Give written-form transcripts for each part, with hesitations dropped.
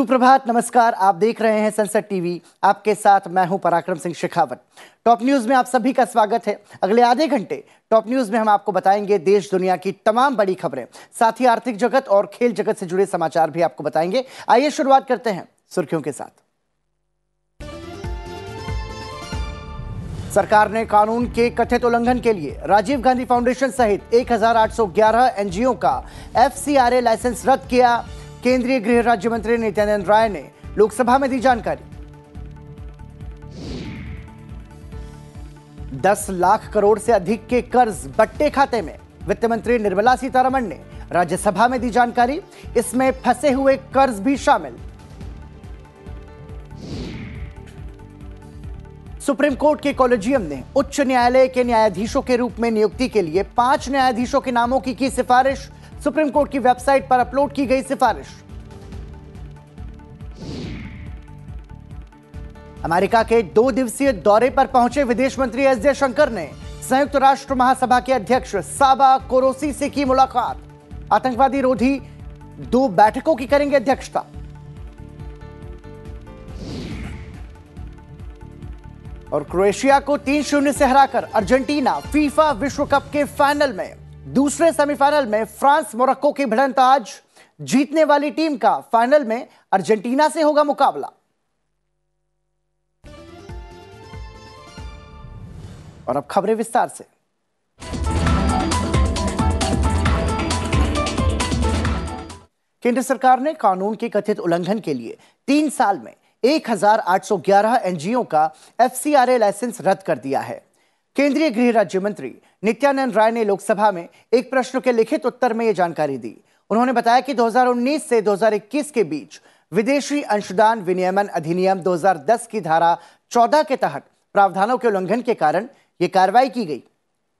सुप्रभात, नमस्कार। आप देख रहे हैं संसद टीवी। आपके साथ मैं हूं पराक्रम सिंह शेखावत। टॉप न्यूज़ में आप सभी का स्वागत है। अगले आधे घंटे टॉप न्यूज़ में हम आपको बताएंगे देश दुनिया की तमाम बड़ी खबरें, साथ ही आर्थिक जगत और खेल जगत से जुड़े समाचार भी आपको बताएंगे। आइए शुरुआत करते हैं सुर्खियों के साथ। सरकार ने कानून के कथित उल्लंघन के लिए राजीव गांधी फाउंडेशन सहित 1811 एनजीओ का एफसीआरए लाइसेंस रद्द किया। केंद्रीय गृह राज्य मंत्री नित्यानंद राय ने लोकसभा में दी जानकारी। 10 लाख करोड़ से अधिक के कर्ज बट्टे खाते में वित्त मंत्री निर्मला सीतारमण ने राज्यसभा में दी जानकारी। इसमें फंसे हुए कर्ज भी शामिल। सुप्रीम कोर्ट के कॉलेजियम ने उच्च न्यायालय के न्यायाधीशों के रूप में नियुक्ति के लिए 5 न्यायाधीशों के नामों की सिफारिश। सुप्रीम कोर्ट की वेबसाइट पर अपलोड की गई सिफारिश। अमेरिका के 2 दिवसीय दौरे पर पहुंचे विदेश मंत्री एस जयशंकर ने संयुक्त राष्ट्र महासभा के अध्यक्ष साबा कोरोसी से की मुलाकात। आतंकवादी रोधी 2 बैठकों की करेंगे अध्यक्षता। और क्रोएशिया को 3-0 से हराकर अर्जेंटीना फीफा विश्व कप के फाइनल में। दूसरे सेमीफाइनल में फ्रांस मोरक्को की भिड़ंत आज। जीतने वाली टीम का फाइनल में अर्जेंटीना से होगा मुकाबला। और अब खबरें विस्तार से। केंद्र सरकार ने कानून के कथित उल्लंघन के लिए 3 साल में 1811 एनजीओ का एफसीआरए लाइसेंस रद्द कर दिया है। केंद्रीय गृह राज्य मंत्री नित्यानंद राय ने लोकसभा में एक प्रश्न के लिखित उत्तर में यह जानकारी दी। उन्होंने बताया कि 2019 से 2021 के बीच विदेशी अंशदान विनियमन अधिनियम 2010 की धारा 14 के तहत प्रावधानों के उल्लंघन के कारण ये कार्रवाई की गई।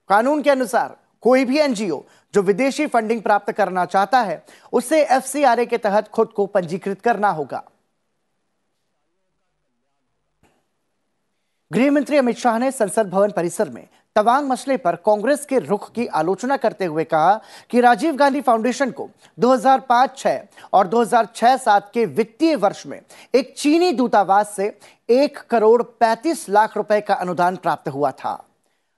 कानून के अनुसार कोई भी एनजीओ जो विदेशी फंडिंग प्राप्त करना चाहता है उसे एफसीआरए के तहत खुद को पंजीकृत करना होगा। गृह मंत्री अमित शाह ने संसद भवन परिसर में तवांग मसले पर कांग्रेस के रुख की आलोचना करते हुए कहा कि राजीव गांधी फाउंडेशन को 2005-06 और 2006-07 के वित्तीय वर्ष में एक चीनी दूतावास से 1 करोड़ 35 लाख रुपए का अनुदान प्राप्त हुआ था।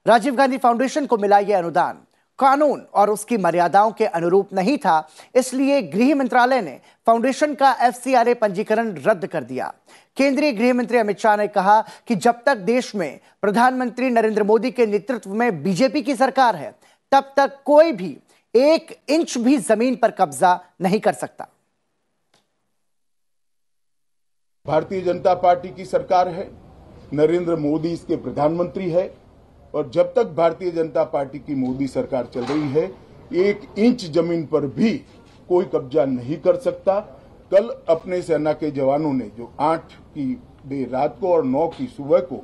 राजीव गांधी फाउंडेशन को मिला यह अनुदान कानून और उसकी मर्यादाओं के अनुरूप नहीं था, इसलिए गृह मंत्रालय ने फाउंडेशन का एफसीआरए पंजीकरण रद्द कर दिया। केंद्रीय गृह मंत्री अमित शाह ने कहा कि जब तक देश में प्रधानमंत्री नरेंद्र मोदी के नेतृत्व में बीजेपी की सरकार है, तब तक कोई भी 1 इंच भी जमीन पर कब्जा नहीं कर सकता। भारतीय जनता पार्टी की सरकार है, नरेंद्र मोदी इसके प्रधानमंत्री है, और जब तक भारतीय जनता पार्टी की मोदी सरकार चल रही है, 1 इंच जमीन पर भी कोई कब्जा नहीं कर सकता। कल अपने सेना के जवानों ने जो 8 की देर रात को और 9 की सुबह को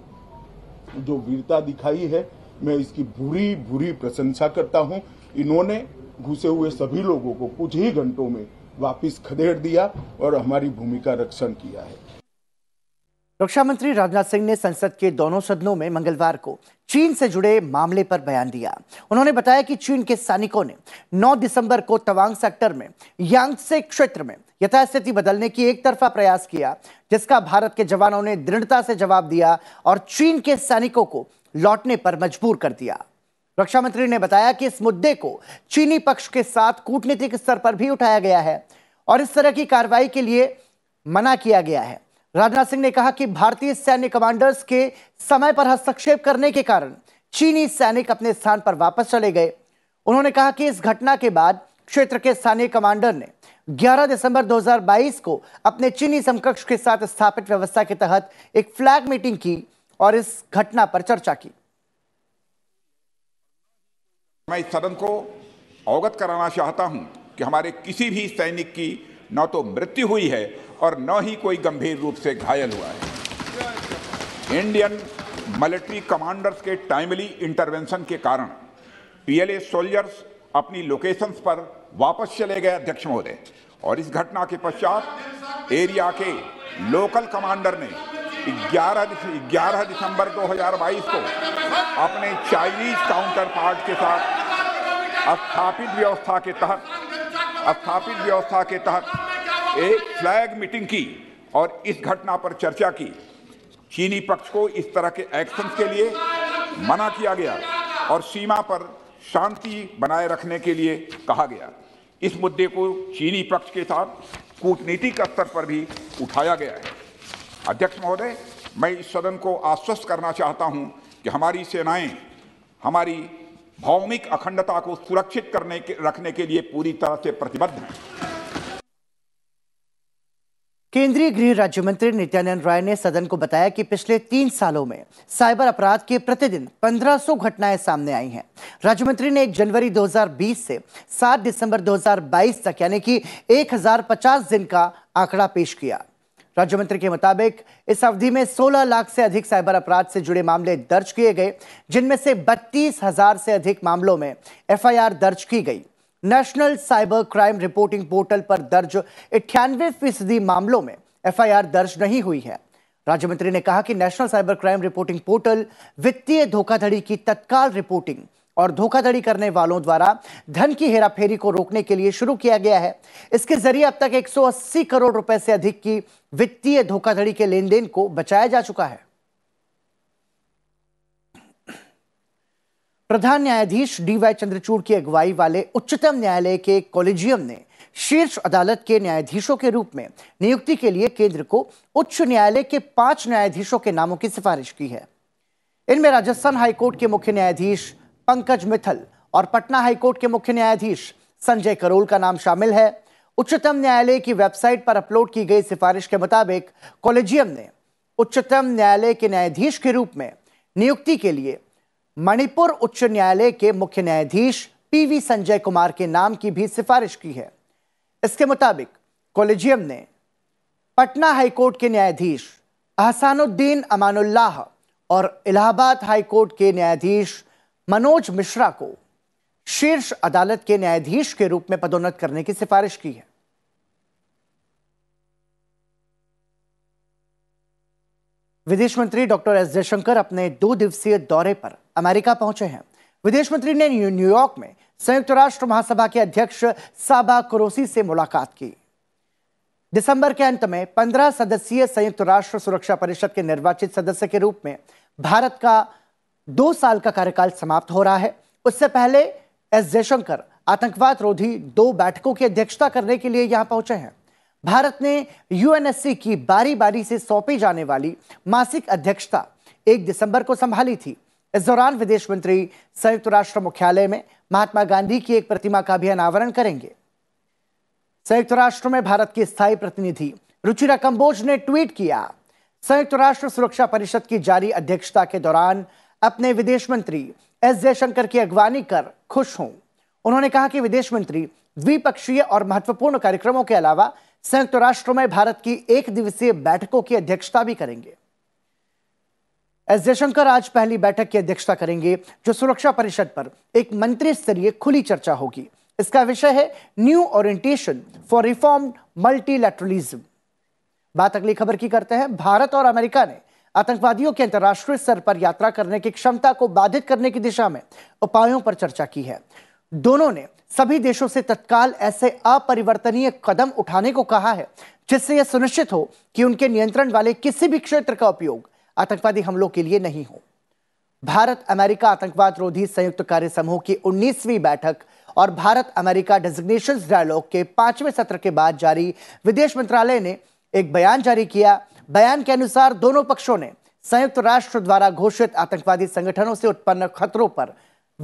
जो वीरता दिखाई है, मैं इसकी भूरी भूरी प्रशंसा करता हूं। इन्होंने घुसे हुए सभी लोगों को कुछ ही घंटों में वापस खदेड़ दिया और हमारी भूमि का रक्षण किया है। रक्षा मंत्री राजनाथ सिंह ने संसद के दोनों सदनों में मंगलवार को चीन से जुड़े मामले पर बयान दिया। उन्होंने बताया कि चीन के सैनिकों ने 9 दिसंबर को तवांग सेक्टर में यांगत्से क्षेत्र में यथास्थिति बदलने की एकतरफा प्रयास किया, जिसका भारत के जवानों ने दृढ़ता से जवाब दिया और चीन के सैनिकों को लौटने पर मजबूर कर दिया। रक्षा मंत्री ने बताया कि इस मुद्दे को चीनी पक्ष के साथ कूटनीतिक स्तर पर भी उठाया गया है और इस तरह की कार्रवाई के लिए मना किया गया है। राजनाथ सिंह ने कहा कि भारतीय सैन्य कमांडर्स के समय पर हस्तक्षेप करने के कारण चीनी सैनिक अपने स्थान पर वापस चले गए। उन्होंने कहा कि इस घटना के बाद क्षेत्र के स्थानीय कमांडर ने 11 दिसंबर 2022 को अपने चीनी समकक्ष के साथ स्थापित व्यवस्था के तहत एक फ्लैग मीटिंग की और इस घटना पर चर्चा की। मैं इस सदन को अवगत कराना चाहता हूं कि हमारे किसी भी सैनिक की न तो मृत्यु हुई है और न ही कोई गंभीर रूप से घायल हुआ है। इंडियन मिलिट्री कमांडर्स के टाइमली इंटरवेंशन के कारण पीएलए सोल्जर्स अपनी लोकेशंस पर वापस चले गए अध्यक्ष महोदय, और इस घटना के पश्चात एरिया के लोकल कमांडर ने 11 दिसंबर 2022 को अपने चाइनीज काउंटर पार्ट के साथ स्थापित व्यवस्था के तहत एक फ्लैग मीटिंग की और इस घटना पर चर्चा की। चीनी पक्ष को इस तरह के एक्शंस के लिए मना किया गया और सीमा पर शांति बनाए रखने के लिए कहा गया। इस मुद्दे को चीनी पक्ष के साथ कूटनीतिक स्तर पर भी उठाया गया है। अध्यक्ष महोदय, मैं इस सदन को आश्वस्त करना चाहता हूं कि हमारी सेनाएं हमारी भौमिक अखंडता को सुरक्षित रखने के लिए पूरी तरह से प्रतिबद्ध हैं। केंद्रीय गृह राज्य मंत्री नित्यानंद राय ने सदन को बताया कि पिछले 3 सालों में साइबर अपराध के प्रतिदिन 1500 घटनाएं सामने आई हैं। राज्य मंत्री ने 1 जनवरी 2020 से 7 दिसंबर 2022 तक यानी कि 1050 दिन का आंकड़ा पेश किया। राज्य मंत्री के मुताबिक इस अवधि में 16 लाख से अधिक साइबर अपराध से जुड़े मामले दर्ज किए गए, जिनमें से 32,000 से अधिक मामलों में एफआईआर दर्ज की गई। National cyber crime reporting portal पर दर्ज 98% मामलों में एफआईआर दर्ज नहीं हुई है। राज्य मंत्री ने कहा कि national cyber crime reporting portal वित्तीय धोखाधड़ी की तत्काल रिपोर्टिंग और धोखाधड़ी करने वालों द्वारा धन की हेराफेरी को रोकने के लिए शुरू किया गया है। इसके जरिए अब तक 180 करोड़ रुपए से अधिक की वित्तीय धोखाधड़ी के लेन देन को बचाया जा चुका है। प्रधान न्यायाधीश डीवाई चंद्रचूड़ की अगुवाई वाले उच्चतम न्यायालय के कॉलेजियम ने शीर्ष अदालत के न्यायाधीशों के रूप में नियुक्ति के लिए केंद्र को उच्च न्यायालय के 5 न्यायाधीशों के नामों की सिफारिश की है। इनमें राजस्थान हाईकोर्ट के मुख्य न्यायाधीश पंकज मिथल और पटना हाईकोर्ट के मुख्य न्यायाधीश संजय करोल का नाम शामिल है। उच्चतम न्यायालय की वेबसाइट पर अपलोड की गई सिफारिश के मुताबिक कॉलेजियम ने उच्चतम न्यायालय के न्यायाधीश के रूप में नियुक्ति के लिए मणिपुर उच्च न्यायालय के मुख्य न्यायाधीश पीवी संजय कुमार के नाम की भी सिफारिश की है। इसके मुताबिक कॉलेजियम ने पटना हाईकोर्ट के न्यायाधीश अहसानुद्दीन अमानुल्लाह और इलाहाबाद हाईकोर्ट के न्यायाधीश मनोज मिश्रा को शीर्ष अदालत के न्यायाधीश के रूप में पदोन्नत करने की सिफारिश की है। विदेश मंत्री डॉक्टर एस जयशंकर अपने 2 दिवसीय दौरे पर अमेरिका पहुंचे हैं। विदेश मंत्री ने न्यूयॉर्क में संयुक्त राष्ट्र महासभा के अध्यक्ष साबा कोरोसी से मुलाकात की। दिसंबर के अंत में 15 सदस्यीय संयुक्त राष्ट्र सुरक्षा परिषद के निर्वाचित सदस्य के रूप में भारत का 2 साल का कार्यकाल समाप्त हो रहा है। उससे पहले एस जयशंकर आतंकवाद रोधी 2 बैठकों की अध्यक्षता करने के लिए यहां पहुंचे हैं। भारत ने यूएनएससी की बारी-बारी से सौंपी जाने वाली मासिक अध्यक्षता 1 दिसंबर को संभाली थी। इस दौरान विदेश मंत्री संयुक्त राष्ट्र मुख्यालय में महात्मा गांधी की एक प्रतिमा का भी अनावरण करेंगे। संयुक्त राष्ट्र में भारत की स्थायी प्रतिनिधि रुचिरा कंबोज ने ट्वीट किया, संयुक्त राष्ट्र सुरक्षा परिषद की जारी अध्यक्षता के दौरान अपने विदेश मंत्री एस जयशंकर की अगवानी कर खुश हूं। उन्होंने कहा कि विदेश मंत्री द्विपक्षीय और महत्वपूर्ण कार्यक्रमों के अलावा संयुक्त राष्ट्र में भारत की 1 दिवसीय बैठकों की अध्यक्षता भी करेंगे। एस जयशंकर आज पहली बैठक की अध्यक्षता करेंगे, जो सुरक्षा परिषद पर एक मंत्री स्तरीय खुली चर्चा होगी। इसका विषय है new orientation for reformed multilateralism. बात अगली खबर की करते हैं। भारत और अमेरिका ने आतंकवादियों के अंतर्राष्ट्रीय स्तर पर यात्रा करने की क्षमता को बाधित करने की दिशा में उपायों पर चर्चा की है। दोनों ने सभी देशों से तत्काल ऐसे अपरिवर्तनीय कदम उठाने को कहा है जिससे यह सुनिश्चित हो कि उनके नियंत्रण वाले किसी भी क्षेत्र का उपयोग आतंकवादी हमलों के लिए नहीं हो। भारत अमेरिका आतंकवाद रोधी संयुक्त कार्य समूह की 19वीं बैठक और भारत अमेरिका डेजिग्नेशन डायलॉग के 5वें सत्र के बाद जारी विदेश मंत्रालय ने एक बयान जारी किया। बयान के अनुसार दोनों पक्षों ने संयुक्त राष्ट्र द्वारा घोषित आतंकवादी संगठनों से उत्पन्न खतरों पर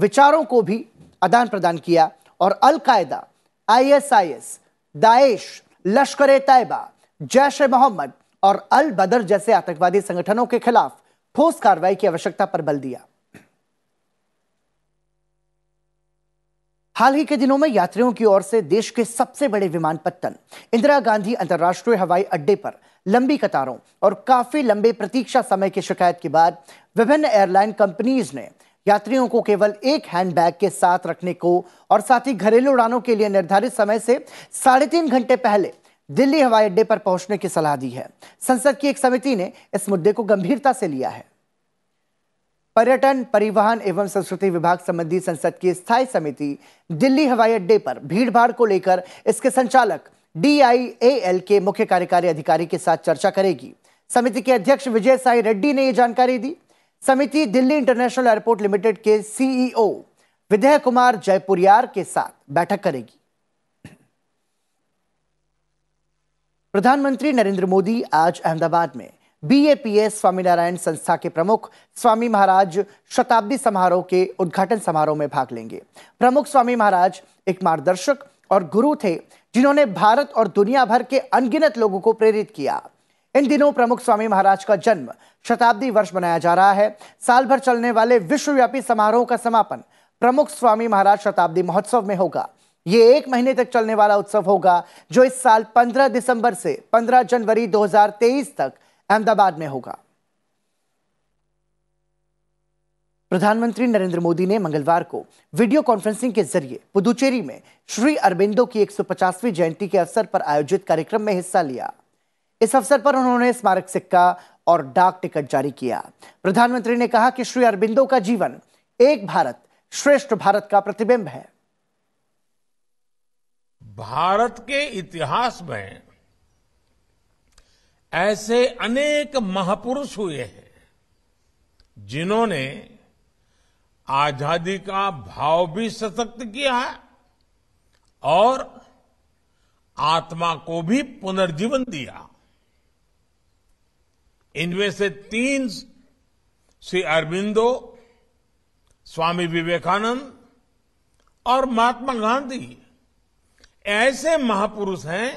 विचारों को भी आदान प्रदान किया और Al Qaeda, ISIS, Daesh, Lashkar e Taiba, Jaish e Mohammad और अल बदर जैसे आतंकवादी संगठनों के खिलाफ ठोस कार्रवाई की आवश्यकता पर बल दिया। हाल ही के दिनों में यात्रियों की ओर से देश के सबसे बड़े विमान पत्तन इंदिरा गांधी अंतर्राष्ट्रीय हवाई अड्डे पर लंबी कतारों और काफी लंबे प्रतीक्षा समय की शिकायत के बाद विभिन्न एयरलाइन कंपनीज ने यात्रियों को केवल एक हैंडबैग के साथ रखने को और साथ ही घरेलू उड़ानों के लिए निर्धारित समय से 3.5 घंटे पहले दिल्ली हवाई अड्डे पर पहुंचने की सलाह दी है। संसद की एक समिति ने इस मुद्दे को गंभीरता से लिया है। पर्यटन, परिवहन एवं संस्कृति विभाग संबंधी संसद की स्थायी समिति दिल्ली हवाई अड्डे पर भीड़भाड़ को लेकर इसके संचालक DIAL के मुख्य कार्यकारी अधिकारी के साथ चर्चा करेगी। समिति के अध्यक्ष विजय साई रेड्डी ने यह जानकारी दी। समिति दिल्ली इंटरनेशनल एयरपोर्ट लिमिटेड के CEO विजय कुमार जयपुरियार के साथ बैठक करेगी। प्रधानमंत्री नरेंद्र मोदी आज अहमदाबाद में BAPS स्वामीनारायण संस्था के प्रमुख स्वामी महाराज शताब्दी समारोह के उद्घाटन समारोह में भाग लेंगे। प्रमुख स्वामी महाराज एक मार्गदर्शक और गुरु थे जिन्होंने भारत और दुनिया भर के अनगिनत लोगों को प्रेरित किया। इन दिनों प्रमुख स्वामी महाराज का जन्म शताब्दी वर्ष मनाया जा रहा है। साल भर चलने वाले विश्वव्यापी समारोह का समापन प्रमुख स्वामी महाराज शताब्दी महोत्सव में होगा। ये 1 महीने तक चलने वाला उत्सव होगा जो इस साल 15 दिसंबर से 15 जनवरी 2023 तक अहमदाबाद में होगा। प्रधानमंत्री नरेंद्र मोदी ने मंगलवार को वीडियो कॉन्फ्रेंसिंग के जरिए पुदुचेरी में श्री अरबिंदो की 150वीं जयंती के अवसर पर आयोजित कार्यक्रम में हिस्सा लिया। इस अवसर पर उन्होंने स्मारक सिक्का और डाक टिकट जारी किया। प्रधानमंत्री ने कहा कि श्री अरबिंदो का जीवन एक भारत श्रेष्ठ भारत का प्रतिबिंब है। भारत के इतिहास में ऐसे अनेक महापुरुष हुए हैं जिन्होंने आजादी का भाव भी सशक्त किया है और आत्मा को भी पुनर्जीवन दिया। इनमें से 3 श्री अरबिंदो, स्वामी विवेकानंद और महात्मा गांधी ऐसे महापुरुष हैं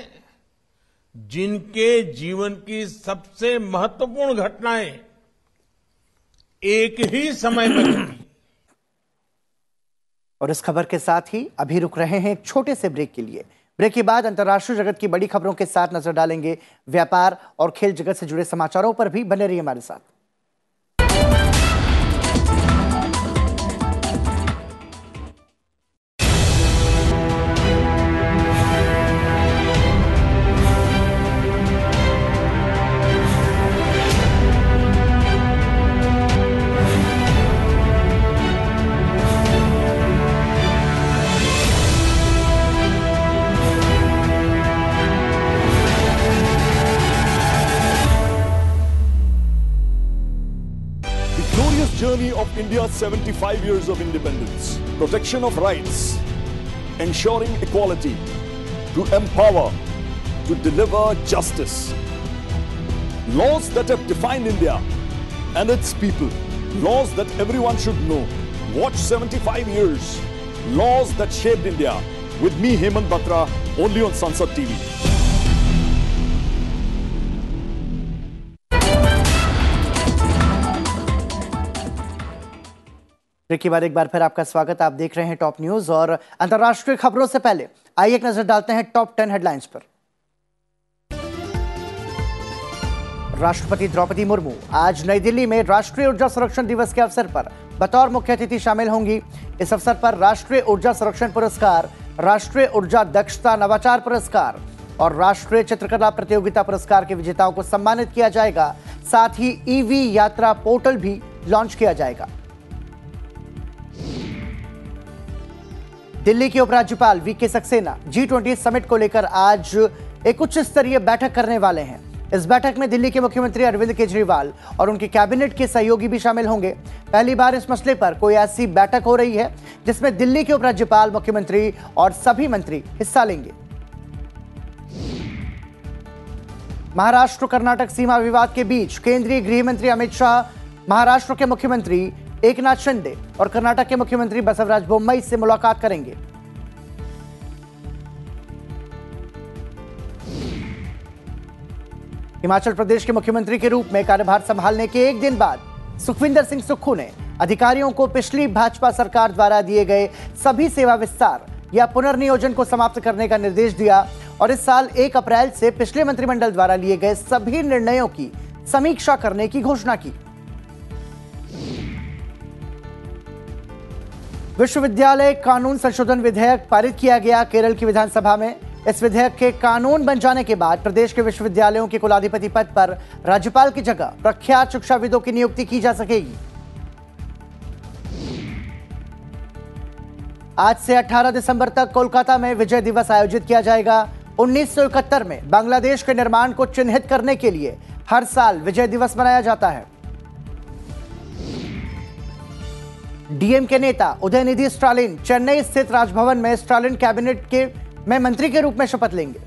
जिनके जीवन की सबसे महत्वपूर्ण घटनाएं एक ही समय में घटी। और इस खबर के साथ ही अभी रुक रहे हैं एक छोटे से ब्रेक के लिए। ब्रेक के बाद अंतर्राष्ट्रीय जगत की बड़ी खबरों के साथ नजर डालेंगे व्यापार और खेल जगत से जुड़े समाचारों पर भी। बने रहिए हमारे साथ। Journey of India's 75 years of independence, protection of rights, ensuring equality, to empower, to deliver justice. Laws that have defined India and its people, laws that everyone should know. Watch 75 years, laws that shaped India. With me, Hemant Batra, only on Sansad TV. देखिए बार एक बार फिर आपका स्वागत। आप देख रहे हैं top news और अंतर्राष्ट्रीय खबरों से पहले आइए एक नजर डालते हैं टॉप 10 हेडलाइंस पर। राष्ट्रपति द्रौपदी मुर्मू आज नई दिल्ली में राष्ट्रीय ऊर्जा संरक्षण दिवस के अवसर पर बतौर मुख्य अतिथि शामिल होंगी। इस अवसर पर राष्ट्रीय ऊर्जा संरक्षण पुरस्कार, राष्ट्रीय ऊर्जा दक्षता नवाचार पुरस्कार और राष्ट्रीय चित्रकला प्रतियोगिता पुरस्कार के विजेताओं को सम्मानित किया जाएगा। साथ ही EV यात्रा पोर्टल भी लॉन्च किया जाएगा। दिल्ली के उपराज्यपाल वीके सक्सेना G20 समिट को लेकर आज एक उच्च स्तरीय बैठक करने वाले हैं। इस बैठक में दिल्ली के मुख्यमंत्री अरविंद केजरीवाल और उनके कैबिनेट के सहयोगी भी शामिल होंगे। पहली बार इस मसले पर कोई ऐसी बैठक हो रही है जिसमें दिल्ली के उपराज्यपाल, मुख्यमंत्री और सभी मंत्री हिस्सा लेंगे। महाराष्ट्र कर्नाटक सीमा विवाद के बीच केंद्रीय गृह मंत्री अमित शाह महाराष्ट्र के मुख्यमंत्री एकनाथ शिंदे और कर्नाटक के मुख्यमंत्री बसवराज बोम्मई से मुलाकात करेंगे। हिमाचल प्रदेश के मुख्यमंत्री के रूप में कार्यभार संभालने के एक दिन बाद सुखविंदर सिंह सुक्खू ने अधिकारियों को पिछली भाजपा सरकार द्वारा दिए गए सभी सेवा विस्तार या पुनर्नियोजन को समाप्त करने का निर्देश दिया और इस साल 1 अप्रैल से पिछले मंत्रिमंडल द्वारा लिए गए सभी निर्णयों की समीक्षा करने की घोषणा की। विश्वविद्यालय कानून संशोधन विधेयक पारित किया गया केरल की विधानसभा में। इस विधेयक के कानून बन जाने के बाद प्रदेश के विश्वविद्यालयों के कुलाधिपति पद पर राज्यपाल की जगह प्रख्यात शिक्षाविदों की नियुक्ति की जा सकेगी। आज से 18 दिसंबर तक कोलकाता में विजय दिवस आयोजित किया जाएगा। 1971 में बांग्लादेश के निर्माण को चिन्हित करने के लिए हर साल विजय दिवस मनाया जाता है। डीएमके नेता उदयनिधि स्टालिन चेन्नई स्थित राजभवन में स्टालिन कैबिनेट के में मंत्री के रूप में शपथ लेंगे।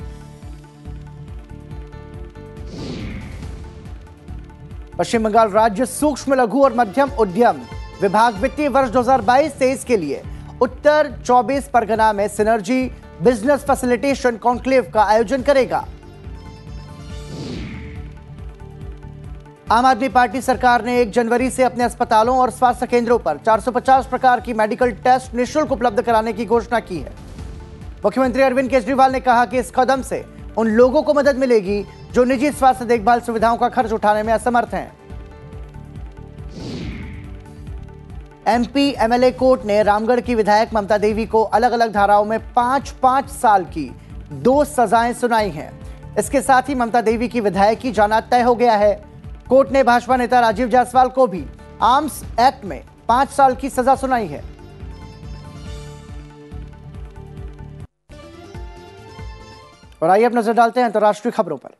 पश्चिम बंगाल राज्य सूक्ष्म लघु और मध्यम उद्यम विभाग वित्तीय वर्ष 2022-23 के लिए उत्तर 24 परगना में सिनर्जी बिजनेस फैसिलिटेशन कॉन्क्लेव का आयोजन करेगा। आम आदमी पार्टी सरकार ने 1 जनवरी से अपने अस्पतालों और स्वास्थ्य केंद्रों पर 450 प्रकार की मेडिकल टेस्ट निःशुल्क उपलब्ध कराने की घोषणा की है। मुख्यमंत्री अरविंद केजरीवाल ने कहा कि इस कदम से उन लोगों को मदद मिलेगी जो निजी स्वास्थ्य देखभाल सुविधाओं का खर्च उठाने में असमर्थ हैं। एमपी एमएलए कोर्ट ने रामगढ़ की विधायक ममता देवी को अलग अलग धाराओं में 5-5 साल की 2 सजाएं सुनाई हैं। इसके साथ ही ममता देवी की विधायकी जाना तय हो गया है। कोर्ट ने भाजपा नेता राजीव जायसवाल को भी आर्म्स एक्ट में 5 साल की सजा सुनाई है। और आइए अब नजर डालते हैं अंतर्राष्ट्रीय खबरों पर।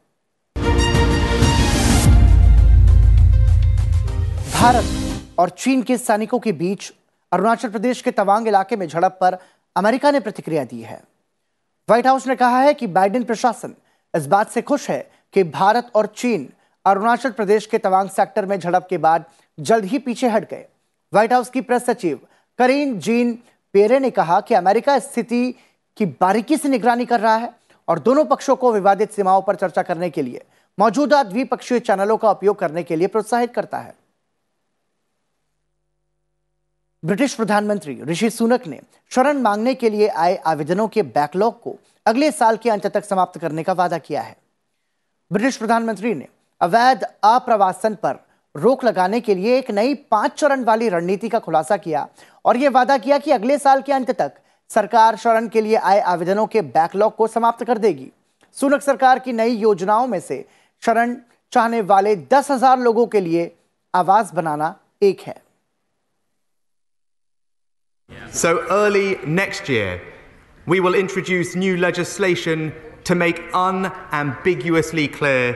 भारत और चीन के सैनिकों के बीच अरुणाचल प्रदेश के तवांग इलाके में झड़प पर अमेरिका ने प्रतिक्रिया दी है। व्हाइट हाउस ने कहा है कि बाइडेन प्रशासन इस बात से खुश है कि भारत और चीन अरुणाचल प्रदेश के तवांग सेक्टर में झड़प के बाद जल्द ही पीछे हट गए। व्हाइट हाउस की प्रेस सचिव करीन जीन पेरे ने कहा कि अमेरिका स्थिति की बारीकी से निगरानी कर रहा है और दोनों पक्षों को विवादित सीमाओं पर चर्चा करने के लिए मौजूदा द्विपक्षीय चैनलों का उपयोग करने के लिए प्रोत्साहित करता है। ब्रिटिश प्रधानमंत्री ऋषि सुनक ने शरण मांगने के लिए आए आवेदनों के बैकलॉग को अगले साल के अंत तक समाप्त करने का वादा किया है। ब्रिटिश प्रधानमंत्री ने अवैध आप्रवासन पर रोक लगाने के लिए एक नई 5 चरण वाली रणनीति का खुलासा किया और यह वादा किया कि अगले साल के अंत तक सरकार शरण के लिए आए आवेदनों के बैकलॉग को समाप्त कर देगी। सुनक सरकार की नई योजनाओं में से शरण चाहने वाले 10,000 लोगों के लिए आवास बनाना एक है। So early next year, we will introduce new legislation to make unambiguously clear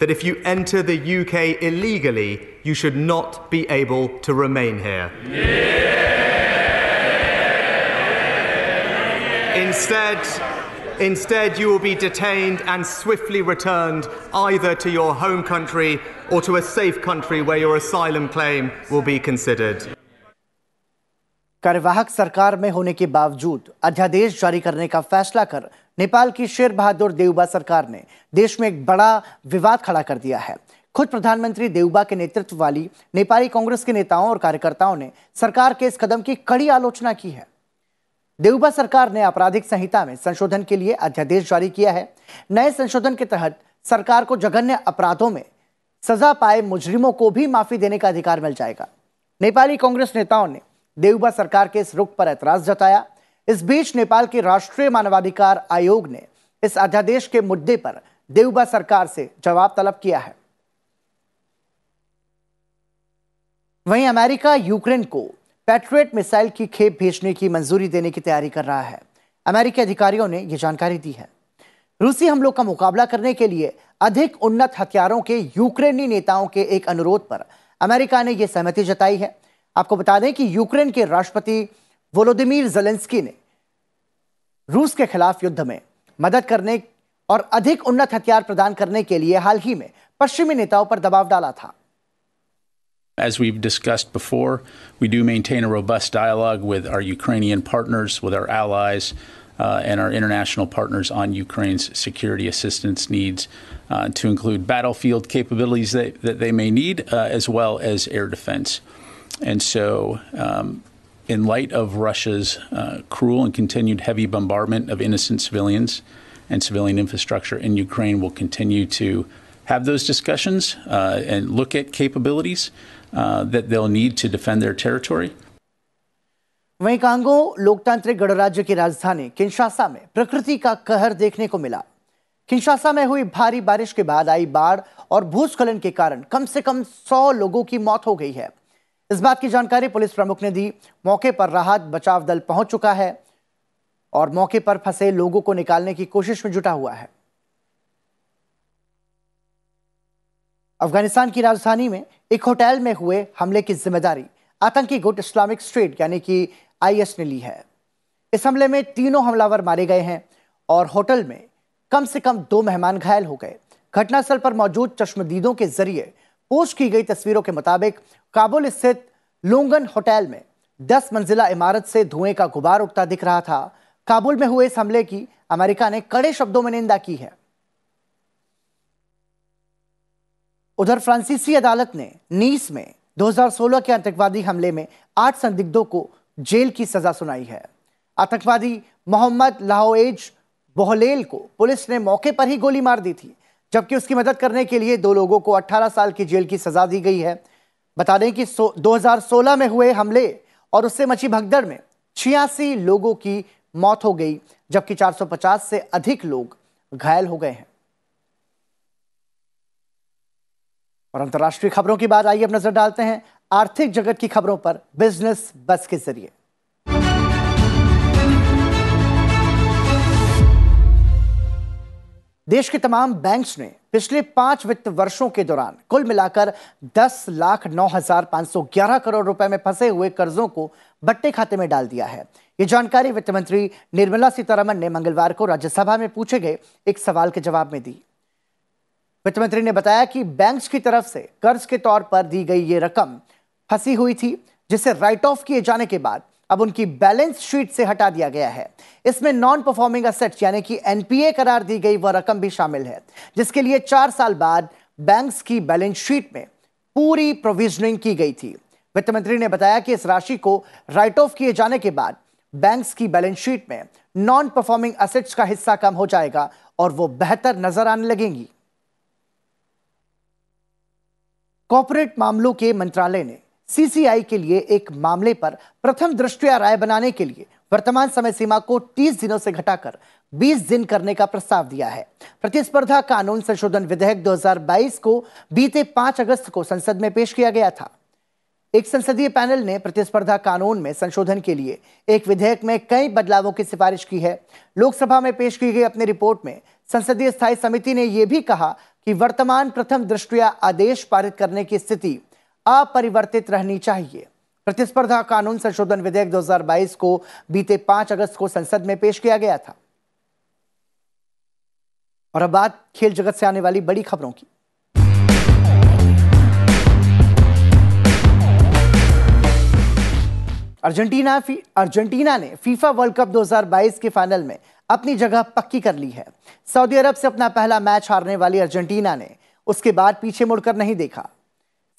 that if you enter the UK illegally, you should not be able to remain here. Instead, you will be detained and swiftly returned either to your home country or to a safe country where your asylum claim will be considered. कार्यवाहक सरकार में होने के बावजूद अध्यादेश जारी करने का फैसला कर नेपाल की शेर बहादुर देउबा सरकार ने देश में एक बड़ा विवाद खड़ा कर दिया है। खुद प्रधानमंत्री देउबा के नेतृत्व वाली नेपाली कांग्रेस के नेताओं और कार्यकर्ताओं ने सरकार के इस कदम की कड़ी आलोचना की है। देउबा सरकार ने आपराधिक संहिता में संशोधन के लिए अध्यादेश जारी किया है। नए संशोधन के तहत सरकार को जघन्य अपराधों में सजा पाए मुजरिमों को भी माफी देने का अधिकार मिल जाएगा। नेपाली कांग्रेस नेताओं ने देउबा सरकार के इस रुख पर ऐतराज जताया। इस बीच नेपाल के राष्ट्रीय मानवाधिकार आयोग ने इस अध्यादेश के मुद्दे पर देउबा सरकार से जवाब तलब किया है। वहीं अमेरिका यूक्रेन को पैट्रियट मिसाइल की खेप भेजने की मंजूरी देने की तैयारी कर रहा है। अमेरिकी अधिकारियों ने यह जानकारी दी है। रूसी हमलों का मुकाबला करने के लिए अधिक उन्नत हथियारों के यूक्रेनी नेताओं के एक अनुरोध पर अमेरिका ने यह सहमति जताई है। आपको बता दें कि यूक्रेन के राष्ट्रपति वलुदिमिर ज़ेलेंस्की ने रूस के खिलाफ युद्ध में मदद करने और अधिक उन्नत हथियार प्रदान करने के लिए हाल ही में पश्चिमी नेताओं पर दबाव डाला था। As we've discussed before, we do maintain a robust dialogue with our Ukrainian partners, with our allies, and our international partners on Ukraine's security assistance needs, to include battlefield capabilities that they may need, as well as air defense. And so, in light of Russia's cruel and continued heavy bombardment of innocent civilians and civilian infrastructure in Ukraine, we'll continue to have those discussions and look at capabilities that they'll need to defend their territory. वहीं Congo लोकतांत्रिक गणराज्य की राजधानी Kinshasa में प्रकृति का कहर देखने को मिला। किंशासा में हुई भारी बारिश के बाद आई बाढ़ और भूस्खलन के कारण कम से कम 100 लोगों की मौत हो गई है। इस बात की जानकारी पुलिस प्रमुख ने दी। मौके पर राहत बचाव दल पहुंच चुका है। और मौके पर फंसे लोगों को निकालने की कोशिश में जुटा हुआ है। अफगानिस्तान की राजधानी में एक होटल में हुए हमले की जिम्मेदारी आतंकी गुट इस्लामिक स्टेट यानी कि आईएस ने ली है। इस हमले में तीनों हमलावर मारे गए हैं और होटल में कम से कम 2 मेहमान घायल हो गए। घटनास्थल पर मौजूद चश्मदीदों के जरिए पोस्ट की गई तस्वीरों के मुताबिक काबुल स्थित लोंगन होटल में 10 मंजिला इमारत से धुएं का गुबार उठता दिख रहा था। काबुल में हुए इस हमले की अमेरिका ने कड़े शब्दों में निंदा की है। उधर फ्रांसीसी अदालत ने नीस में 2016 के आतंकवादी हमले में 8 संदिग्धों को जेल की सजा सुनाई है। आतंकवादी मोहम्मद लाहौज बोहलेल को पुलिस ने मौके पर ही गोली मार दी थी, जबकि उसकी मदद करने के लिए 2 लोगों को 18 साल की जेल की सजा दी गई है। बता दें कि 2016 में हुए हमले और उससे मची भगदड़ में 86 लोगों की मौत हो गई, जबकि 450 से अधिक लोग घायल हो गए हैं। और अंतर्राष्ट्रीय खबरों के बाद आइए अब नजर डालते हैं आर्थिक जगत की खबरों पर बिजनेस बस के जरिए। देश के तमाम बैंक्स ने पिछले 5 वित्त वर्षों के दौरान कुल मिलाकर 10,09,511 करोड़ रुपए में फंसे हुए कर्जों को बट्टे खाते में डाल दिया है। ये जानकारी वित्त मंत्री निर्मला सीतारमण ने मंगलवार को राज्यसभा में पूछे गए एक सवाल के जवाब में दी। वित्त मंत्री ने बताया कि बैंक्स की तरफ से कर्ज के तौर पर दी गई ये रकम फंसी हुई थी, जिसे राइट ऑफ किए जाने के बाद अब उनकी बैलेंस शीट से हटा दिया गया है। इसमें नॉन परफॉर्मिंग एसेट्स यानी कि एनपीए करार दी गई वह रकम भी शामिल है, जिसके लिए 4 साल बाद बैंक्स की बैलेंस शीट में पूरी प्रोविजनिंग की गई थी। वित्त मंत्री ने बताया कि इस राशि को राइट ऑफ किए जाने के बाद बैंक्स की बैलेंस शीट में नॉन परफॉर्मिंग एसेट्स का हिस्सा कम हो जाएगा और वो बेहतर नजर आने लगेंगी। कॉर्पोरेट मामलों के मंत्रालय ने सीसीआई के लिए एक मामले पर प्रथम दृष्टया राय बनाने के लिए वर्तमान समय सीमा को 30 दिनों से घटाकर 20 दिन करने का प्रस्ताव दिया है। प्रतिस्पर्धा कानून संशोधन विधेयक 2022 को बीते 5 अगस्त को संसद में पेश किया गया था। एक संसदीय पैनल ने प्रतिस्पर्धा कानून में संशोधन के लिए एक विधेयक में कई बदलावों की सिफारिश की है। लोकसभा में पेश की गई अपनी रिपोर्ट में संसदीय स्थायी समिति ने यह भी कहा कि वर्तमान प्रथम दृष्टया आदेश पारित करने की स्थिति अपरिवर्तित रहनी चाहिए। प्रतिस्पर्धा कानून संशोधन विधेयक 2022 को बीते 5 अगस्त को संसद में पेश किया गया था। और अब बात खेल जगत से आने वाली बड़ी खबरों की। अर्जेंटीना ने फीफा वर्ल्ड कप 2022 के फाइनल में अपनी जगह पक्की कर ली है। सऊदी अरब से अपना पहला मैच हारने वाली अर्जेंटीना ने उसके बाद पीछे मुड़कर नहीं देखा।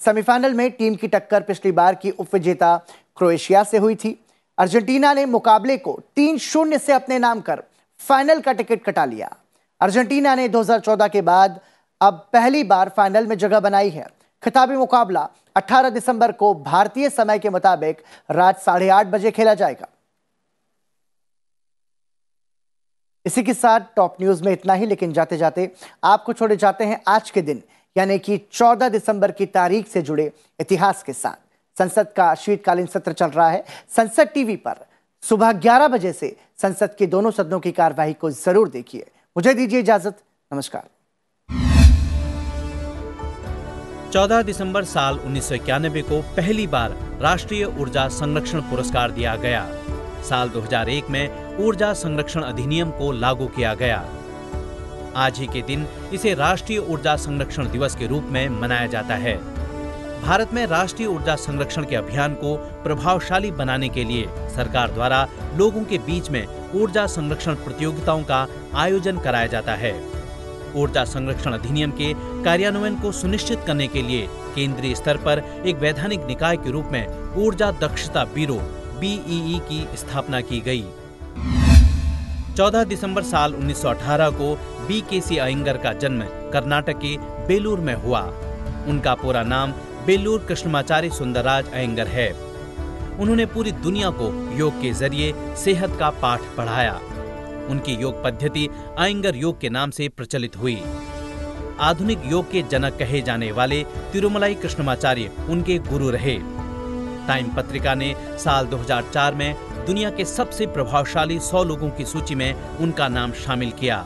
सेमीफाइनल में टीम की टक्कर पिछली बार की उपविजेता क्रोएशिया से हुई थी। अर्जेंटीना ने मुकाबले को 3-0 से अपने नाम कर फाइनल का टिकट कटा लिया। अर्जेंटीना ने 2014 के बाद अब पहली बार फाइनल में जगह बनाई है। खिताबी मुकाबला 18 दिसंबर को भारतीय समय के मुताबिक रात 8:30 बजे खेला जाएगा। इसी के साथ टॉप न्यूज में इतना ही, लेकिन जाते जाते आपको छोड़े जाते हैं आज के दिन यानी कि 14 दिसंबर की तारीख से जुड़े इतिहास के साथ। संसद का शीतकालीन सत्र चल रहा है। संसद टीवी पर सुबह 11 बजे से संसद के दोनों सदनों की कार्यवाही को जरूर देखिए। मुझे दीजिए इजाजत, नमस्कार। 14 दिसंबर साल 1991 को पहली बार राष्ट्रीय ऊर्जा संरक्षण पुरस्कार दिया गया। साल 2001 में ऊर्जा संरक्षण अधिनियम को लागू किया गया। आज ही के दिन इसे राष्ट्रीय ऊर्जा संरक्षण दिवस के रूप में मनाया जाता है। भारत में राष्ट्रीय ऊर्जा संरक्षण के अभियान को प्रभावशाली बनाने के लिए सरकार द्वारा लोगों के बीच में ऊर्जा संरक्षण प्रतियोगिताओं का आयोजन कराया जाता है। ऊर्जा संरक्षण अधिनियम के कार्यान्वयन को सुनिश्चित करने के लिए केंद्रीय स्तर पर एक वैधानिक निकाय के रूप में ऊर्जा दक्षता ब्यूरो BEE की स्थापना की गई। 14 दिसंबर साल 1918 को BK अयंगर का जन्म कर्नाटक के बेलूर में हुआ। उनका पूरा नाम बेलूर कृष्णमाचार्य सुंदर राज अयंगर है। उन्होंने पूरी दुनिया को योग के जरिए सेहत का पाठ पढ़ाया। उनकी योग पद्धति अयंगर योग के नाम से प्रचलित हुई। आधुनिक योग के जनक कहे जाने वाले तिरुमलाई कृष्णमाचार्य उनके गुरु रहे। टाइम पत्रिका ने साल 2004 में दुनिया के सबसे प्रभावशाली 100 लोगों की सूची में उनका नाम शामिल किया।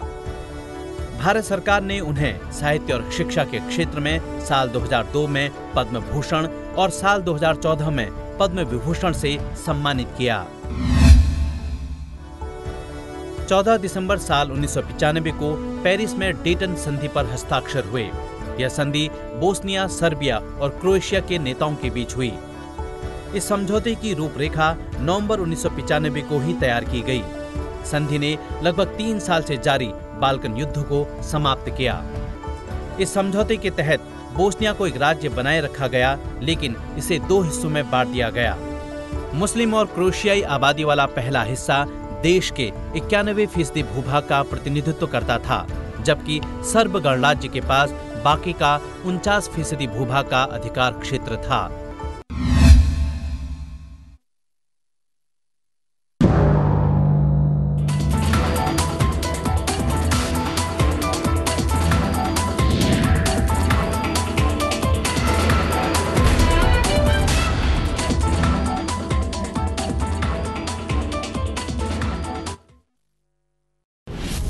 भारत सरकार ने उन्हें साहित्य और शिक्षा के क्षेत्र में साल 2002 में पद्म भूषण और साल 2014 में पद्म विभूषण से सम्मानित किया। 14 दिसंबर साल 1995 को पेरिस में डेटन संधि पर हस्ताक्षर हुए। यह संधि बोस्निया, सर्बिया और क्रोएशिया के नेताओं के बीच हुई। इस समझौते की रूपरेखा नवंबर 1995 को ही तैयार की गई। संधि ने लगभग 3 साल से जारी बाल्कन युद्ध को समाप्त किया। इस समझौते के तहत बोस्निया को एक राज्य बनाए रखा गया, लेकिन इसे 2 हिस्सों में बांट दिया गया। मुस्लिम और क्रोएशियाई आबादी वाला पहला हिस्सा देश के 91% भूभाग का प्रतिनिधित्व करता था, जबकि सर्ब गणराज्य के पास बाकी का 49% भूभाग का अधिकार क्षेत्र था।